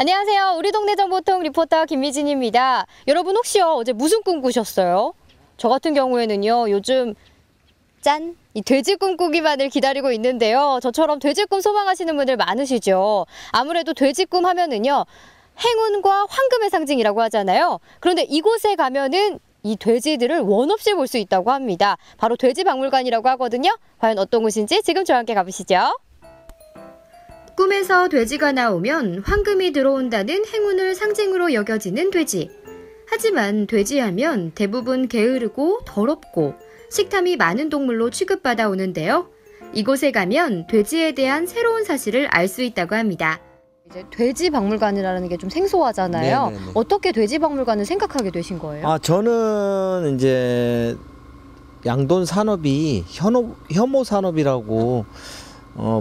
안녕하세요. 우리 동네 정보통 리포터 김미진입니다. 여러분 혹시요, 어제 무슨 꿈 꾸셨어요? 저 같은 경우에는요, 요즘 짠! 이 돼지 꿈꾸기만을 기다리고 있는데요. 저처럼 돼지 꿈 소망하시는 분들 많으시죠? 아무래도 돼지 꿈 하면은요, 행운과 황금의 상징이라고 하잖아요. 그런데 이곳에 가면은 이 돼지들을 원없이 볼 수 있다고 합니다. 바로 돼지 박물관이라고 하거든요. 과연 어떤 곳인지 지금 저와 함께 가보시죠. 꿈에서 돼지가 나오면 황금이 들어온다는 행운을 상징으로 여겨지는 돼지. 하지만 돼지하면 대부분 게으르고 더럽고 식탐이 많은 동물로 취급받아 오는데요. 이곳에 가면 돼지에 대한 새로운 사실을 알 수 있다고 합니다. 이제 돼지 박물관이라는 게 좀 생소하잖아요. 네네네. 어떻게 돼지 박물관을 생각하게 되신 거예요? 저는 이제 양돈 산업이 혐오 산업이라고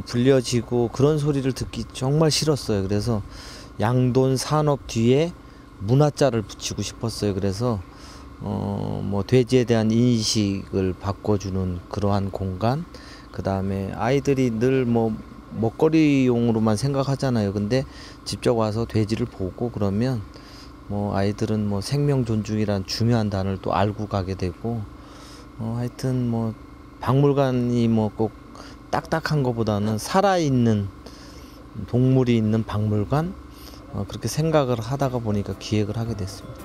불려지고 그런 소리를 듣기 정말 싫었어요. 그래서 양돈 산업 뒤에 문화자를 붙이고 싶었어요. 그래서 돼지에 대한 인식을 바꿔주는 그러한 공간, 그 다음에 아이들이 늘 먹거리용으로만 생각하잖아요. 근데 직접 와서 돼지를 보고 그러면 아이들은 생명 존중이란 중요한 단어를 또 알고 가게 되고, 하여튼 박물관이 꼭 딱딱한 것보다는 살아있는 동물이 있는 박물관, 그렇게 생각을 하다가 보니까 기획을 하게 됐습니다.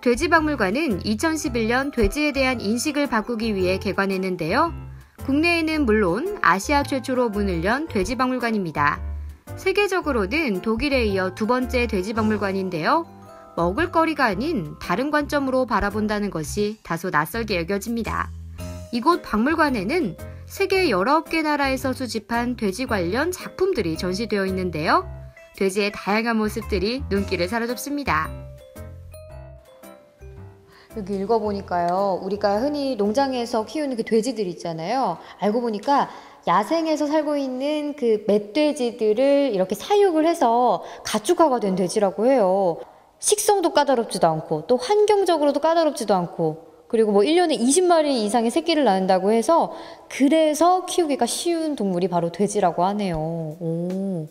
돼지 박물관은 2011년 돼지에 대한 인식을 바꾸기 위해 개관했는데요. 국내에는 물론 아시아 최초로 문을 연 돼지 박물관입니다. 세계적으로는 독일에 이어 두 번째 돼지 박물관인데요. 먹을거리가 아닌 다른 관점으로 바라본다는 것이 다소 낯설게 여겨집니다. 이곳 박물관에는 세계 19개 나라에서 수집한 돼지 관련 작품들이 전시되어 있는데요. 돼지의 다양한 모습들이 눈길을 사로잡습니다. 여기 읽어보니까요, 우리가 흔히 농장에서 키우는 그 돼지들 있잖아요. 알고 보니까 야생에서 살고 있는 그 멧돼지들을 이렇게 사육을 해서 가축화가 된 돼지라고 해요. 식성도 까다롭지도 않고 또 환경적으로도 까다롭지도 않고, 그리고 1년에 20마리 이상의 새끼를 낳는다고 해서 그래서 키우기가 쉬운 동물이 바로 돼지라고 하네요. 오.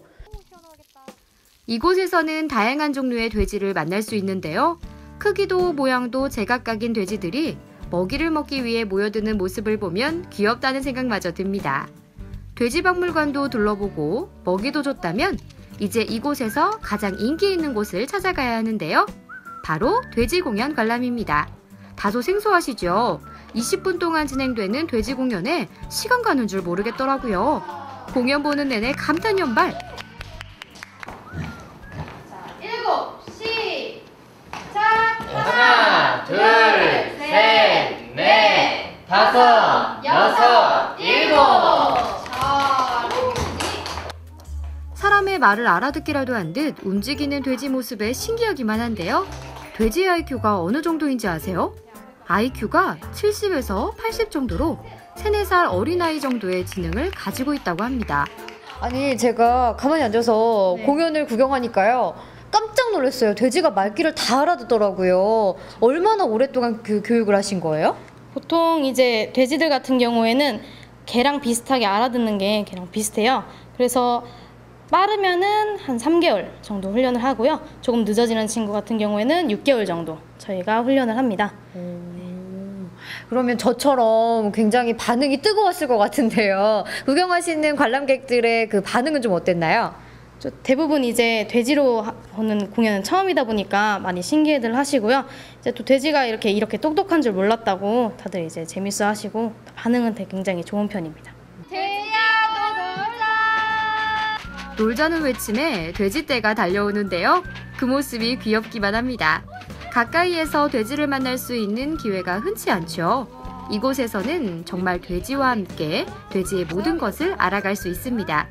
이곳에서는 다양한 종류의 돼지를 만날 수 있는데요. 크기도 모양도 제각각인 돼지들이 먹이를 먹기 위해 모여드는 모습을 보면 귀엽다는 생각마저 듭니다. 돼지 박물관도 둘러보고 먹이도 줬다면 이제 이곳에서 가장 인기 있는 곳을 찾아가야 하는데요. 바로 돼지 공연 관람입니다. 다소 생소하시죠? 20분 동안 진행되는 돼지 공연에 시간 가는 줄 모르겠더라고요. 공연 보는 내내 감탄 연발. 자, 일곱, 시작! 하나, 둘, 셋, 넷, 다섯, 여섯, 일곱! 사람의 말을 알아듣기라도 한 듯 움직이는 돼지 모습에 신기하기만 한데요. 돼지 IQ가 어느 정도인지 아세요? IQ가 70에서 80 정도로 3-4살 어린아이 정도의 지능을 가지고 있다고 합니다. 아니, 제가 가만히 앉아서 공연을 구경하니까요, 깜짝 놀랐어요. 돼지가 말귀를 다 알아듣더라고요. 얼마나 오랫동안 그 교육을 하신 거예요? 보통 이제 돼지들 같은 경우에는 개랑 비슷하게 알아듣는 게 개랑 비슷해요. 그래서 빠르면은 한 3개월 정도 훈련을 하고요. 조금 늦어지는 친구 같은 경우에는 6개월 정도 저희가 훈련을 합니다. 그러면 저처럼 굉장히 반응이 뜨거웠을 것 같은데요. 구경하시는 관람객들의 그 반응은 좀 어땠나요? 대부분 이제 돼지로 하는 공연은 처음이다 보니까 많이 신기해들 하시고요. 이제 또 돼지가 이렇게 똑똑한 줄 몰랐다고 다들 이제 재밌어 하시고 반응은 되게 굉장히 좋은 편입니다. 놀자는 외침에 돼지떼가 달려오는데요. 그 모습이 귀엽기만 합니다. 가까이에서 돼지를 만날 수 있는 기회가 흔치 않죠. 이곳에서는 정말 돼지와 함께 돼지의 모든 것을 알아갈 수 있습니다.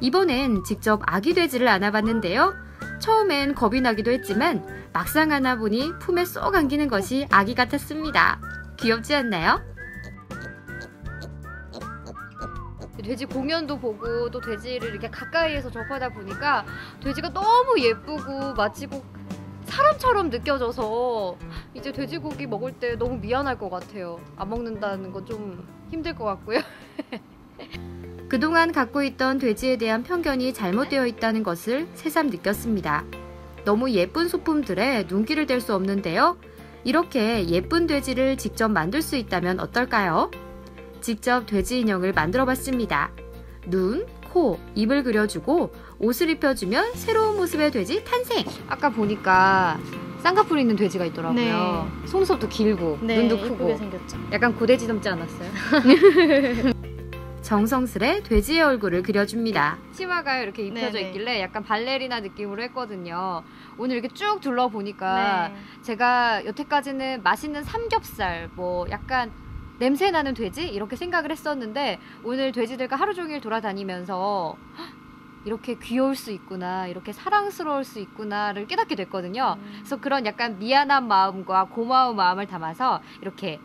이번엔 직접 아기 돼지를 안아봤는데요. 처음엔 겁이 나기도 했지만 막상 안아보니 품에 쏙 안기는 것이 아기 같았습니다. 귀엽지 않나요? 돼지 공연도 보고 또 돼지를 이렇게 가까이에서 접하다 보니까 돼지가 너무 예쁘고 마치 꼭 사람처럼 느껴져서 이제 돼지고기 먹을 때 너무 미안할 것 같아요. 안 먹는다는 건 좀 힘들 것 같고요. 그동안 갖고 있던 돼지에 대한 편견이 잘못되어 있다는 것을 새삼 느꼈습니다. 너무 예쁜 소품들에 눈길을 댈 수 없는데요. 이렇게 예쁜 돼지를 직접 만들 수 있다면 어떨까요? 직접 돼지 인형을 만들어 봤습니다. 눈, 코, 입을 그려주고 옷을 입혀주면 새로운 모습의 돼지 탄생! 아까 보니까 쌍꺼풀 있는 돼지가 있더라고요. 네. 속눈썹도 길고, 네, 눈도 크고 생겼죠. 약간 고돼지 닮지 않았어요? 정성스레 돼지의 얼굴을 그려줍니다. 치마가 이렇게 입혀져 네네. 있길래 약간 발레리나 느낌으로 했거든요. 오늘 이렇게 쭉 둘러보니까 네. 제가 여태까지는 맛있는 삼겹살, 뭐 약간 냄새나는 돼지? 이렇게 생각을 했었는데 오늘 돼지들과 하루 종일 돌아다니면서 이렇게 귀여울 수 있구나, 이렇게 사랑스러울 수 있구나를 깨닫게 됐거든요. 그래서 그런 약간 미안한 마음과 고마운 마음을 담아서 이렇게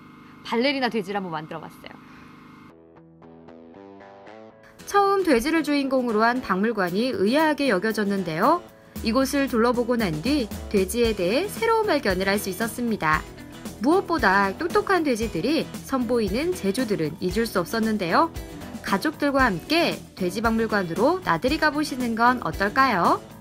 발레리나 돼지를 한번 만들어봤어요. 처음 돼지를 주인공으로 한 박물관이 의아하게 여겨졌는데요. 이곳을 둘러보고 난 뒤 돼지에 대해 새로운 발견을 할 수 있었습니다. 무엇보다 똑똑한 돼지들이 선보이는 재주들은 잊을 수 없었는데요. 가족들과 함께 돼지박물관으로 나들이 가보시는 건 어떨까요?